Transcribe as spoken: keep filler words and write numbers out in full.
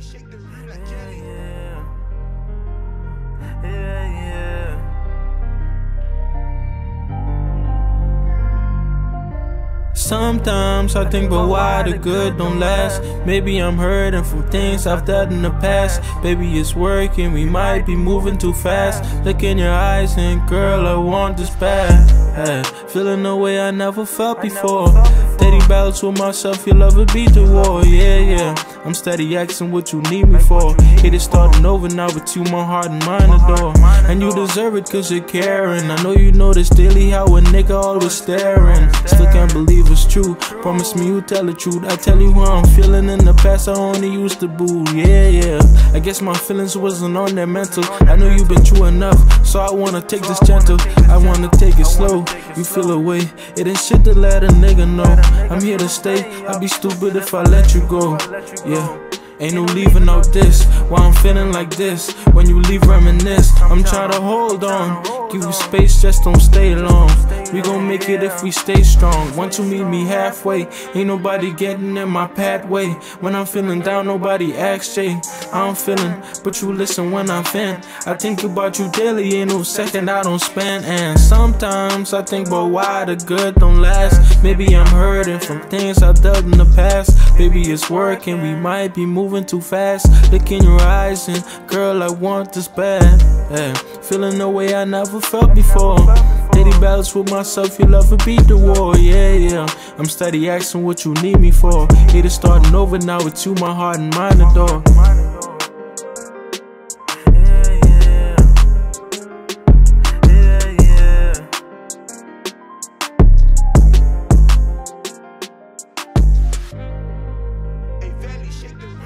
shake the room like jelly. Yeah, yeah, yeah, yeah. Sometimes I think, but why the good don't last? Maybe I'm hurting from things I've done in the past. Baby, it's working, we might be moving too fast. Look in your eyes and girl, I want this bad. Hey, feeling the way I never felt before. Daily battles with myself, your love would beat the war. Yeah, yeah, I'm steady asking what you need me for. It is starting over now, but you my heart and mind adore. And you deserve it cause you're caring. I know you notice daily how a nigga always staring. Still can't believe it's true, promise me you tell the truth. I tell you how I'm feeling, in the past I only used to boo. Yeah, yeah, I guess my feelings wasn't on that mental. I know you've been true enough, so I wanna take this gentle. I wanna take it slow. You feel away, it ain't shit to let a nigga know. I'm here to stay, I'd be stupid if I let you go. Yeah, ain't no leaving out this, why I'm feeling like this. When you leave reminisce, I'm trying to hold on. Give you space, just don't stay long. We gon' make it if we stay strong. Once you meet me halfway, ain't nobody getting in my pathway. When I'm feeling down, nobody asks, Jay, I'm feeling, but you listen when I'm fan. I think about you daily, ain't no second I don't spend. And sometimes I think about why the good don't last. Maybe I'm hurting from things I've done in the past. Baby, it's working, we might be moving too fast. Look in your eyes and girl, I want this bad. Hey, feeling the way I never felt before. Daily battles with myself, your love would beat the war. Yeah, yeah, I'm steady asking what you need me for. It is starting over now, with you, my heart and mind adore. Yeah, yeah, yeah, yeah. Hey, Valley, shake the